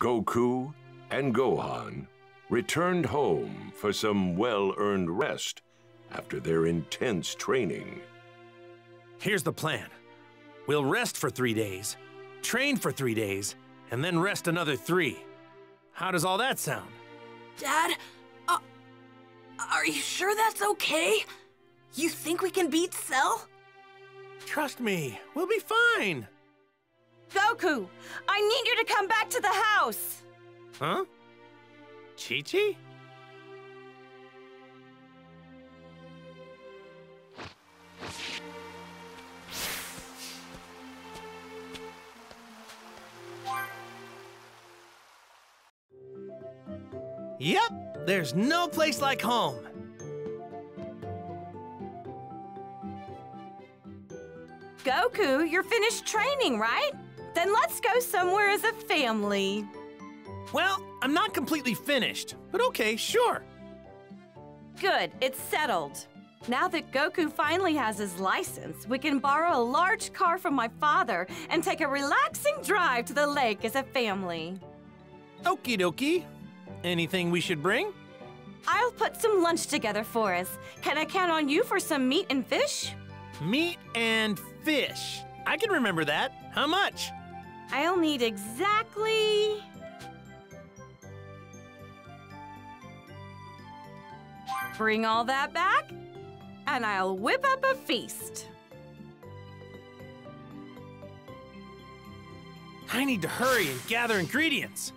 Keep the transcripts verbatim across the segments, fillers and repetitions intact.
Goku and Gohan returned home for some well-earned rest after their intense training. Here's the plan. We'll rest for three days, train for three days, and then rest another three. How does all that sound? Dad, uh, are you sure that's okay? You think we can beat Cell? Trust me, we'll be fine. Goku, I need you to come back to the house. Huh? Chi-Chi? Yep, there's no place like home. Goku, you're finished training, right? Then let's go somewhere as a family. Well, I'm not completely finished, but okay, sure. Good, it's settled. Now that Goku finally has his license, we can borrow a large car from my father and take a relaxing drive to the lake as a family. Okie dokie. Anything we should bring? I'll put some lunch together for us. Can I count on you for some meat and fish? Meat and fish. I can remember that. How much? I'll need exactly... Bring all that back, and I'll whip up a feast. I need to hurry and gather ingredients.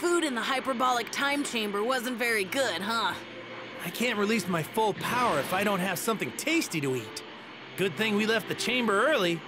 Food in the Hyperbolic Time Chamber wasn't very good, huh? I can't release my full power if I don't have something tasty to eat. Good thing we left the chamber early.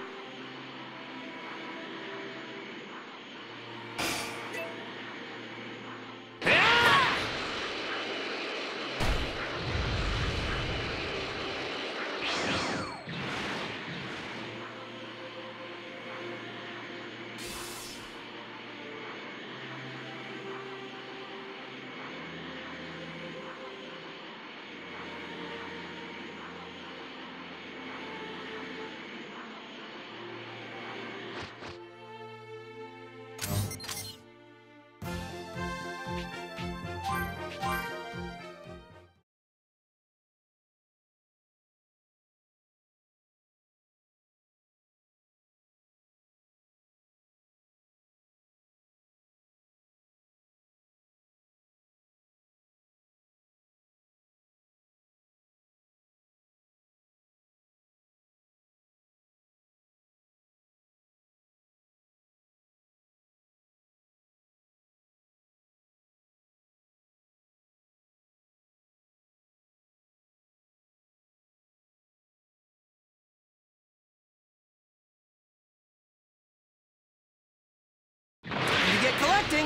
Collecting.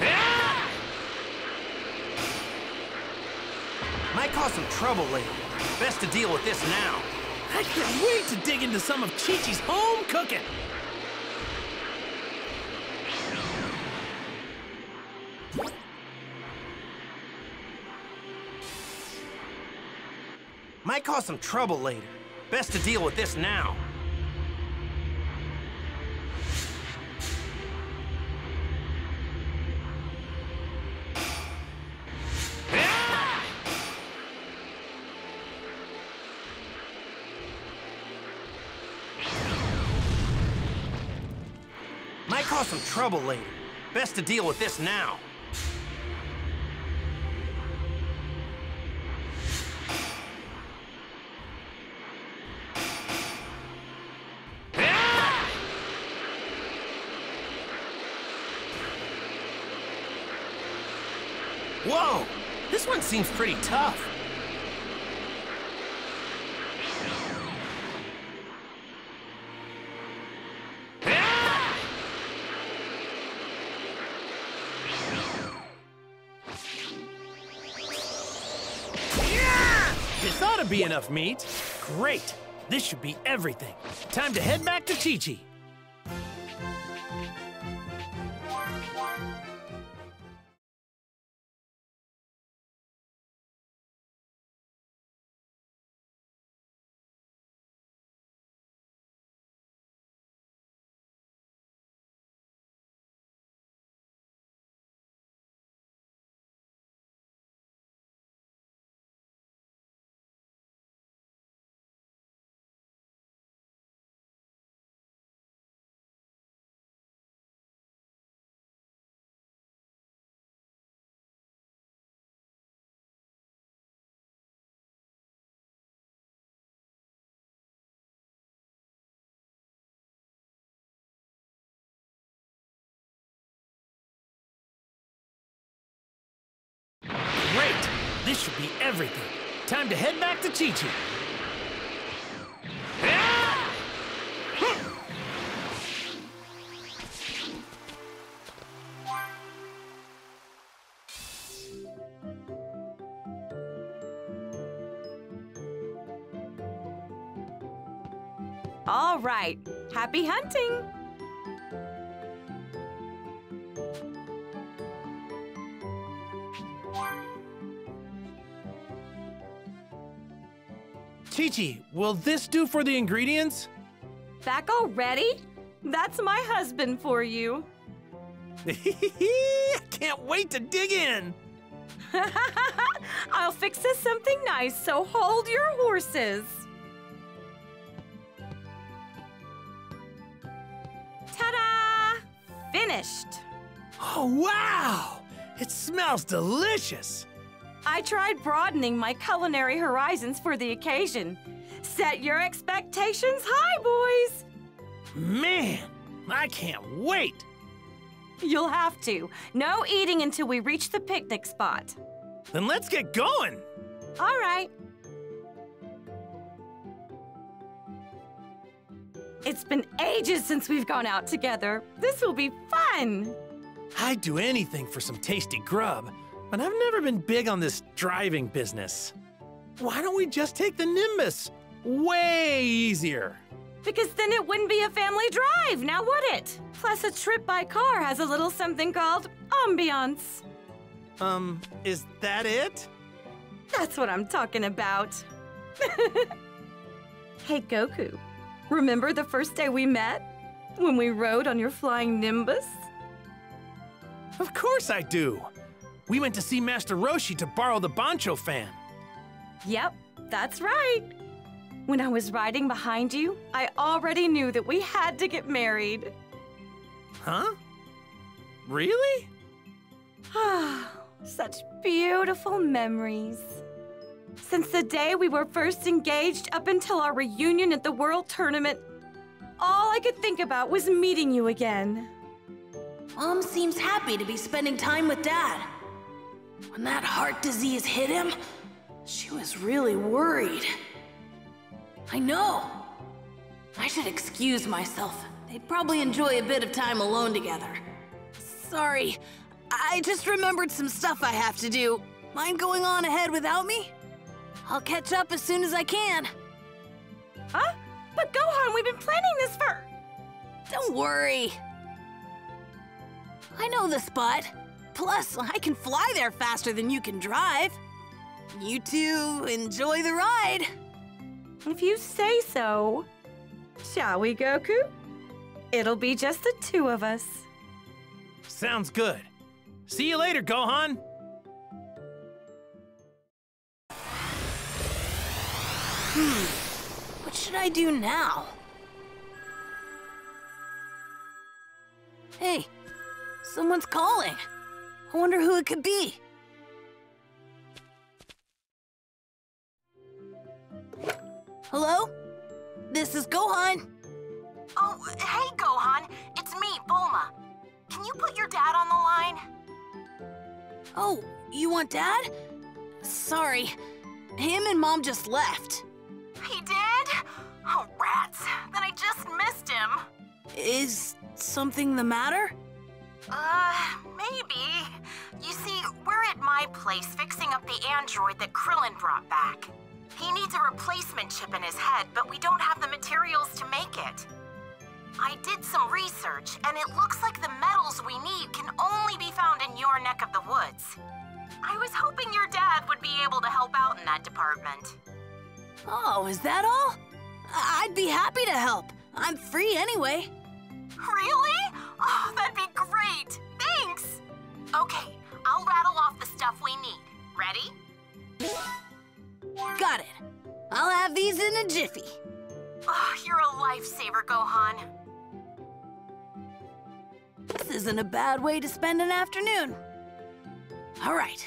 Ah! Might cause some trouble later. Best to deal with this now. I can't wait to dig into some of Chi-Chi's home cooking. Might cause some trouble later. Best to deal with this now. Might cause some trouble later. Best to deal with this now. Whoa! This one seems pretty tough. This ought to be enough meat. Great. This should be everything. Time to head back to Chi-Chi. Great! This should be everything. Time to head back to Chi-Chi. Ah! Hm. All right. Happy hunting! Chi-Chi, will this do for the ingredients? Back already? That's my husband for you. I can't wait to dig in. I'll fix us something nice, so hold your horses. Ta-da! Finished. Oh, wow! It smells delicious. I tried broadening my culinary horizons for the occasion. Set your expectations high, boys! Man, I can't wait! You'll have to. No eating until we reach the picnic spot. Then let's get going! All right. It's been ages since we've gone out together. This will be fun! I'd do anything for some tasty grub. But I've never been big on this driving business. Why don't we just take the Nimbus? Way easier. Because then it wouldn't be a family drive, now would it? Plus, a trip by car has a little something called ambiance. Um, is that it? That's what I'm talking about. Hey, Goku, remember the first day we met? When we rode on your flying Nimbus? Of course I do. We went to see Master Roshi to borrow the Boncho fan. Yep, that's right. When I was riding behind you, I already knew that we had to get married. Huh? Really? Such beautiful memories. Since the day we were first engaged up until our reunion at the World Tournament, all I could think about was meeting you again. Mom seems happy to be spending time with Dad. When that heart disease hit him, she was really worried. I know. I should excuse myself. They'd probably enjoy a bit of time alone together. Sorry, I just remembered some stuff I have to do. Mind going on ahead without me? I'll catch up as soon as I can. Huh? But Gohan, we've been planning this for... Don't worry. I know the spot. Plus, I can fly there faster than you can drive. You two enjoy the ride. If you say so. Shall we, Goku? It'll be just the two of us. Sounds good. See you later, Gohan. Hmm. What should I do now? Hey, someone's calling. I wonder who it could be. Hello? This is Gohan. Oh, hey, Gohan. It's me, Bulma. Can you put your dad on the line? Oh, You want Dad? Sorry. Him and Mom just left. He did? Oh, rats. Then I just missed him. Is something the matter? Uh, maybe. You see, we're at my place fixing up the android that Krillin brought back. He needs a replacement chip in his head, but we don't have the materials to make it. I did some research, and it looks like the metals we need can only be found in your neck of the woods. I was hoping your dad would be able to help out in that department. Oh, is that all? I'd be happy to help. I'm free anyway. Really? Oh, that'd be great. Thanks! Okay, I'll rattle off the stuff we need. Ready? Got it. I'll have these in a jiffy. Oh, you're a lifesaver, Gohan. This isn't a bad way to spend an afternoon. All right.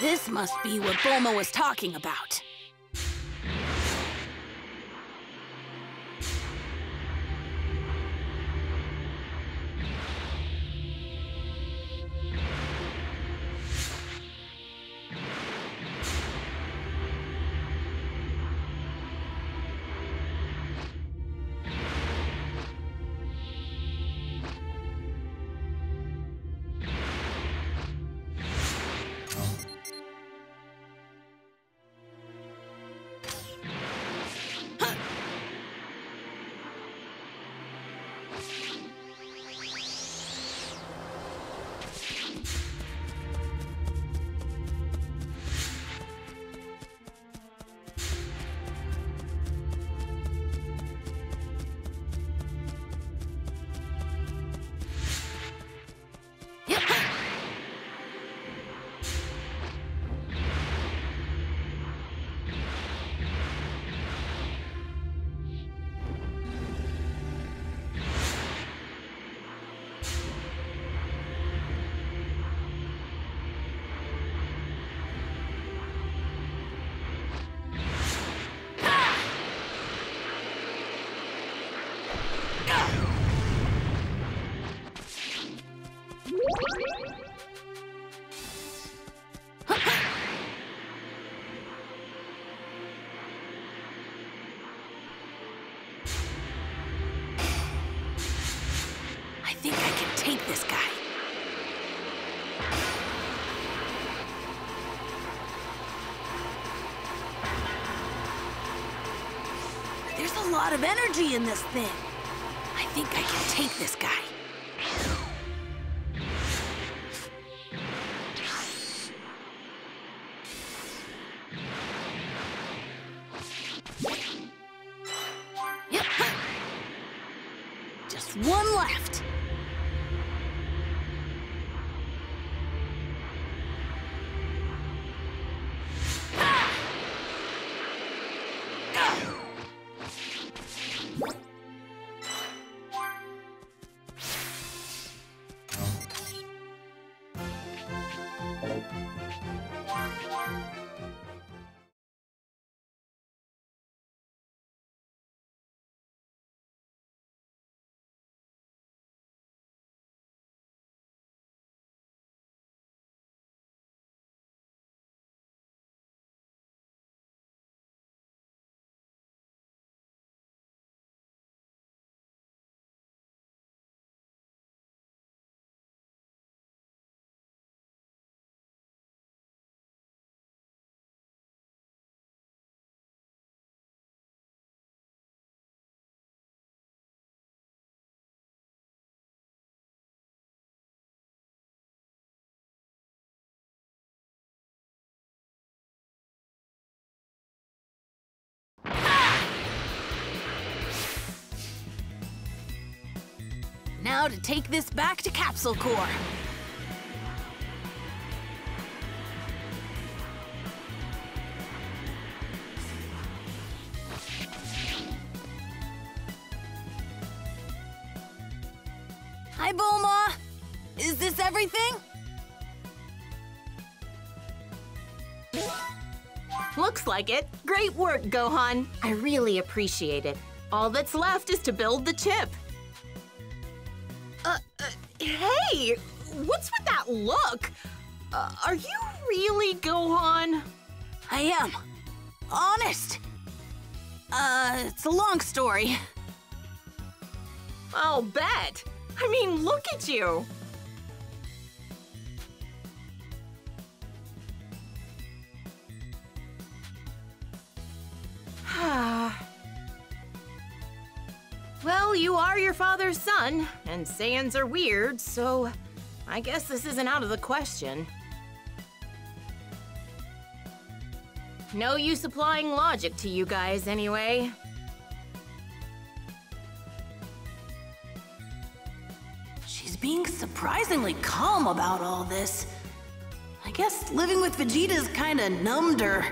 This must be what Bulma was talking about. A lot of energy in this thing. I think I can take this guy. Yep. Just one left. to take this back to Capsule Corp. Hi, Bulma! Is this everything? Looks like it. Great work, Gohan. I really appreciate it. All that's left is to build the chip. Uh, uh hey! What's with that look? Uh, are you really Gohan? I am. Honest. Uh, it's a long story. I'll bet. I mean, look at you. Well, you are your father's son, and Saiyans are weird, so I guess this isn't out of the question. No use applying logic to you guys, anyway. She's being surprisingly calm about all this. I guess living with Vegeta's kinda numbed her.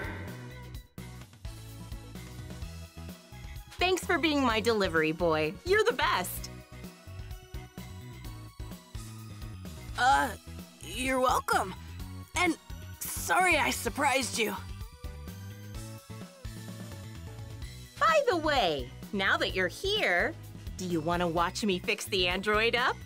Thanks for being my delivery boy. You're the best. Uh, you're welcome. And sorry I surprised you. By the way, now that you're here, do you want to watch me fix the android up?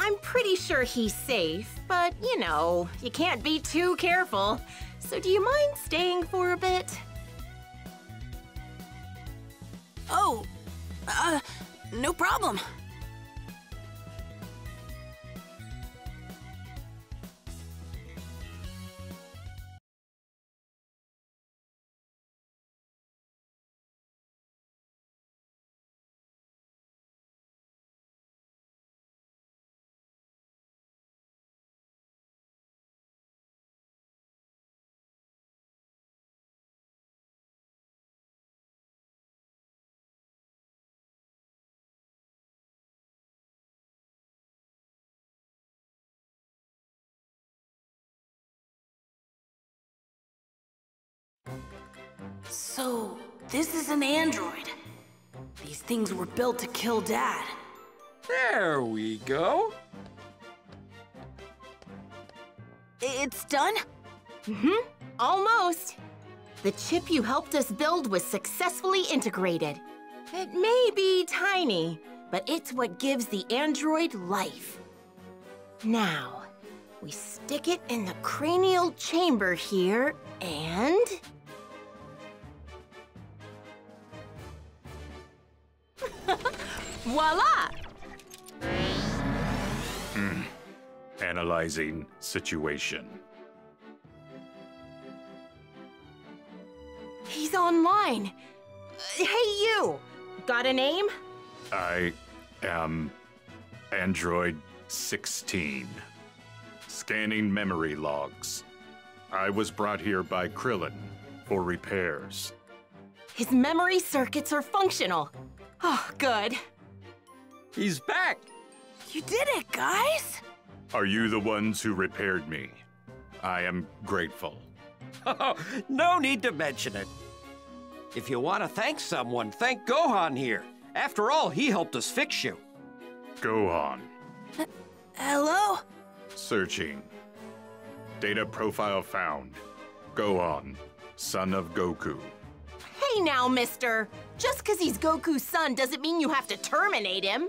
I'm pretty sure he's safe, but, you know, you can't be too careful. So do you mind staying for a bit? Oh, uh, no problem. So, this is an android. These things were built to kill Dad. There we go. It's done? Mm-hmm. Almost. The chip you helped us build was successfully integrated. It may be tiny, but it's what gives the android life. Now, we stick it in the cranial chamber here, and... Voila! Mm. Analyzing situation. He's online. Uh, hey, you! Got a name? I am Android sixteen. Scanning memory logs. I was brought here by Krillin for repairs. His memory circuits are functional. Oh, good. He's back! You did it, guys! Are you the ones who repaired me? I am grateful. Oh, no need to mention it. If you want to thank someone, thank Gohan here. After all, he helped us fix you. Gohan. H- hello? Searching. Data profile found. Gohan, son of Goku. Hey now, mister. Just because he's Goku's son doesn't mean you have to terminate him.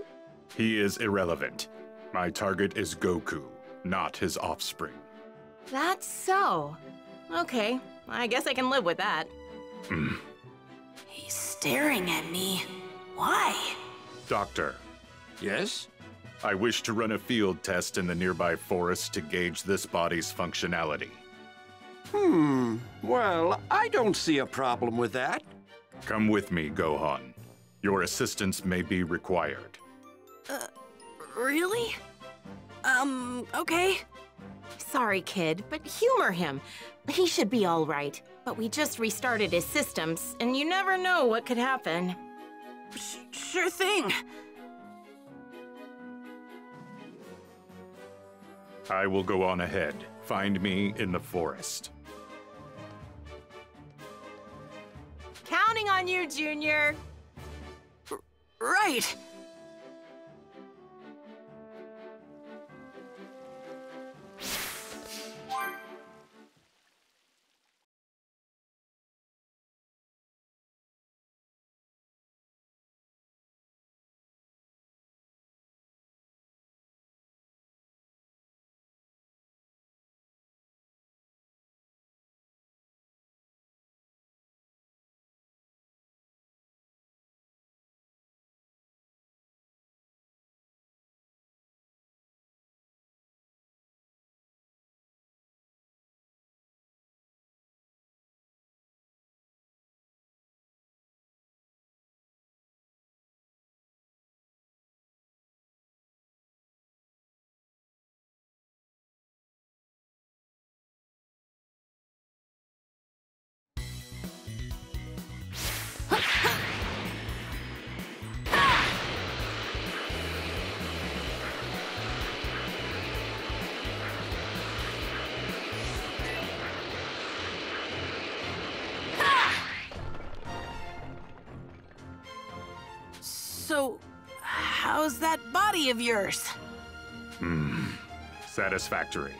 He is irrelevant. My target is Goku, not his offspring. That's so. Okay, I guess I can live with that. Mm. He's staring at me. Why? Doctor. Yes? I wish to run a field test in the nearby forest to gauge this body's functionality. Hmm, well, I don't see a problem with that. Come with me, Gohan. Your assistance may be required. Uh, really? Um, okay. Sorry, kid, but humor him. He should be all right. But we just restarted his systems, and you never know what could happen. Sh- sure thing. I will go on ahead. Find me in the forest. Counting on you, Junior. R- right. So, how's that body of yours? Hmm. Satisfactory.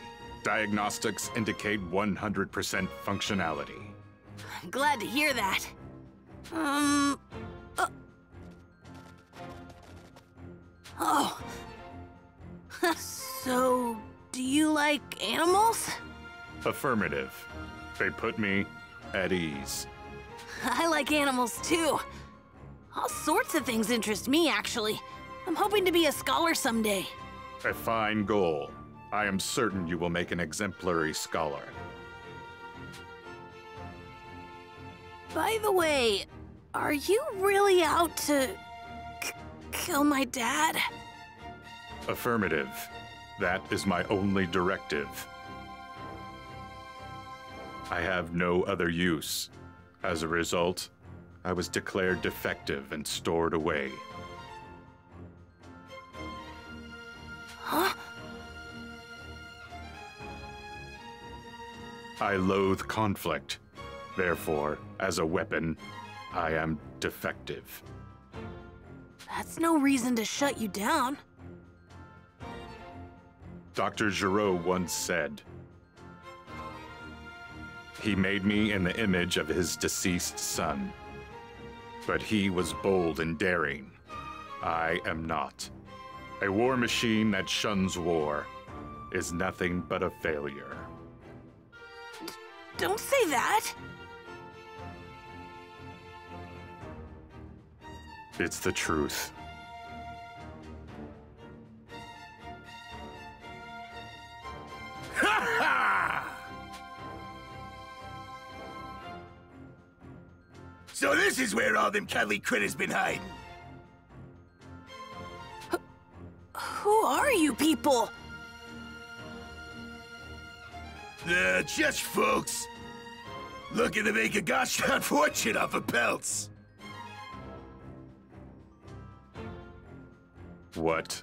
Diagnostics indicate one hundred percent functionality. Glad to hear that. Um... Uh, oh. So, do you like animals? Affirmative. They put me at ease. I like animals, too. All sorts of things interest me, actually. I'm hoping to be a scholar someday. A fine goal. I am certain you will make an exemplary scholar. By the way, are you really out to k- kill my dad? Affirmative. That is my only directive. I have no other use. As a result, I was declared defective and stored away. Huh? I loathe conflict. Therefore, as a weapon, I am defective. That's no reason to shut you down. Doctor Giraud once said, "He made me in the image of his deceased son. But he was bold and daring. I am not. A war machine that shuns war is nothing but a failure." D- don't say that! It's the truth. Ha ha! So this is where all them cuddly critters been hiding. H- who are you people? Uh, just folks. Looking to make a gosh-darn fortune off of pelts. What?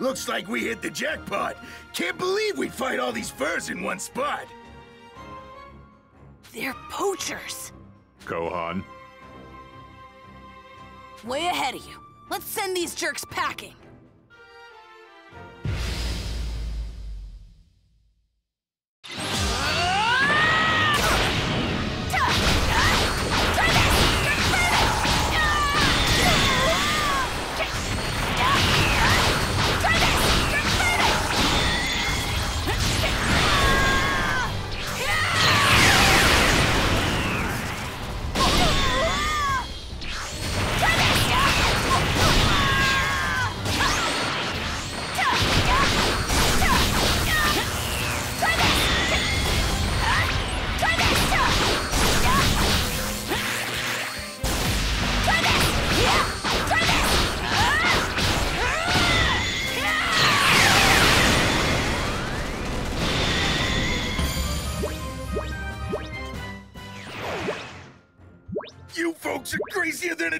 Looks like we hit the jackpot. Can't believe we fight all these furs in one spot. They're poachers. Gohan. Way ahead of you. Let's send these jerks packing.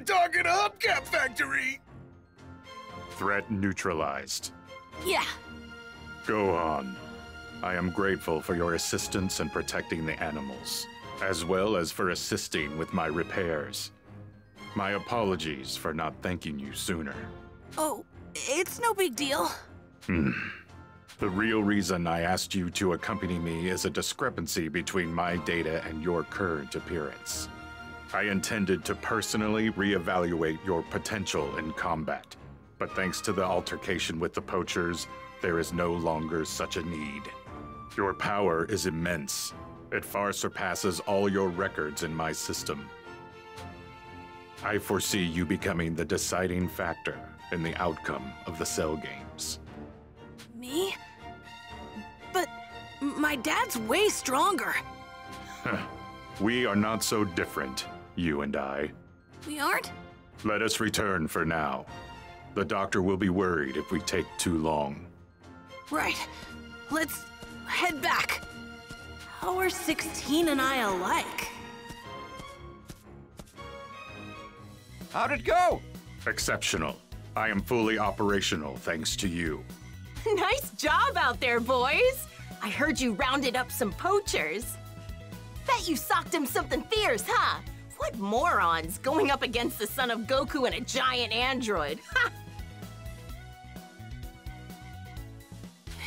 dog in a hubcap factory! Threat neutralized. Yeah. Gohan, I am grateful for your assistance in protecting the animals, as well as for assisting with my repairs. My apologies for not thanking you sooner. Oh, it's no big deal. Hmm. The real reason I asked you to accompany me is a discrepancy between my data and your current appearance. I intended to personally reevaluate your potential in combat, but thanks to the altercation with the poachers, there is no longer such a need. Your power is immense. It far surpasses all your records in my system. I foresee you becoming the deciding factor in the outcome of the Cell Games. Me? But my dad's way stronger. We are not so different, you and I. We aren't? Let us return for now. The doctor will be worried if we take too long. Right. Let's head back. How are sixteen and I alike? How'd it go? Exceptional. I am fully operational thanks to you. Nice job out there, boys! I heard you rounded up some poachers. Bet you socked him something fierce, huh? What morons, going up against the son of Goku and a giant android. Ha!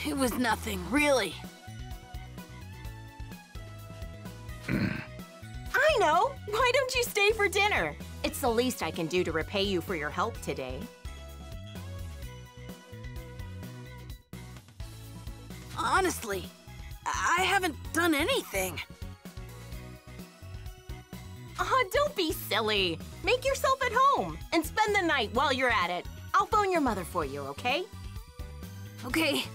It was nothing, really. I know! Why don't you stay for dinner? It's the least I can do to repay you for your help today. Honestly, I haven't done anything. Ah, don't be silly. Make yourself at home and spend the night while you're at it. I'll phone your mother for you, okay? Okay,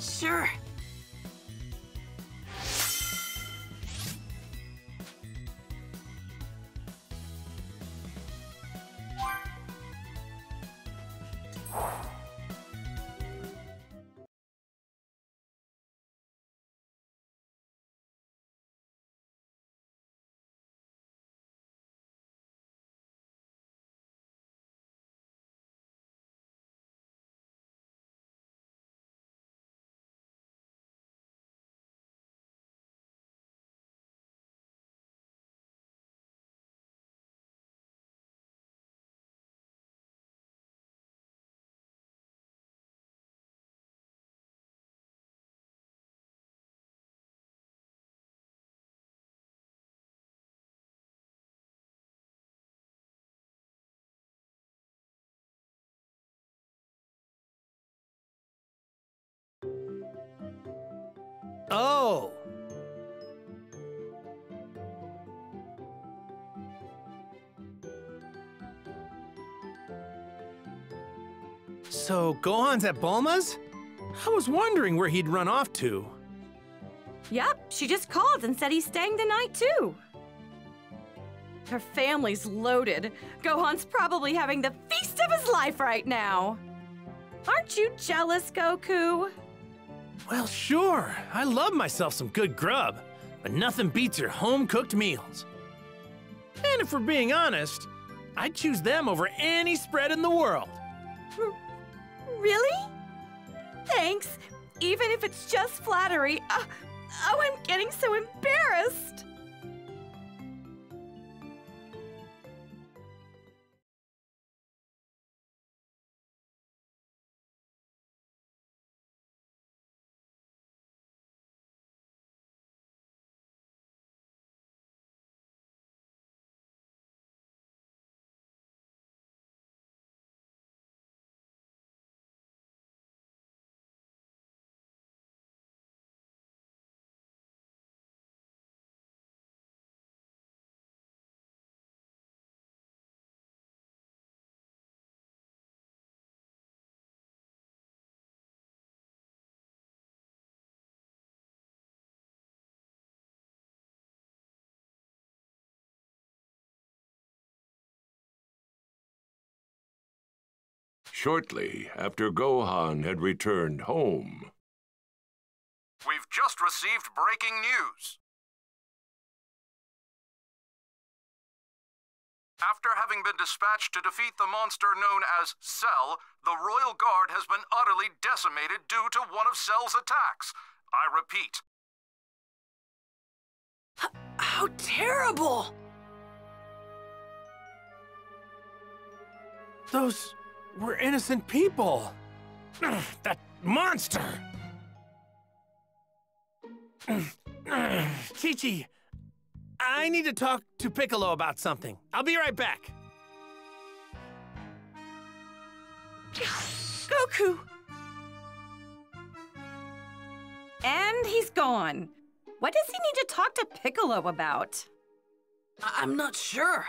sure. Oh! So, Gohan's at Bulma's? I was wondering where he'd run off to. Yep, she just called and said he's staying the night, too. Her family's loaded. Gohan's probably having the feast of his life right now. Aren't you jealous, Goku? Well, sure. I love myself some good grub, but nothing beats your home-cooked meals. And if we're being honest, I'd choose them over any spread in the world. Really? Thanks. Even if it's just flattery. Uh, oh, I'm getting so embarrassed. Shortly after Gohan had returned home. We've just received breaking news. After having been dispatched to defeat the monster known as Cell, the Royal Guard has been utterly decimated due to one of Cell's attacks. I repeat. H- how terrible! Those were innocent people. Ugh, that monster! Chi-Chi, I need to talk to Piccolo about something. I'll be right back. Goku! And he's gone. What does he need to talk to Piccolo about? I I'm not sure.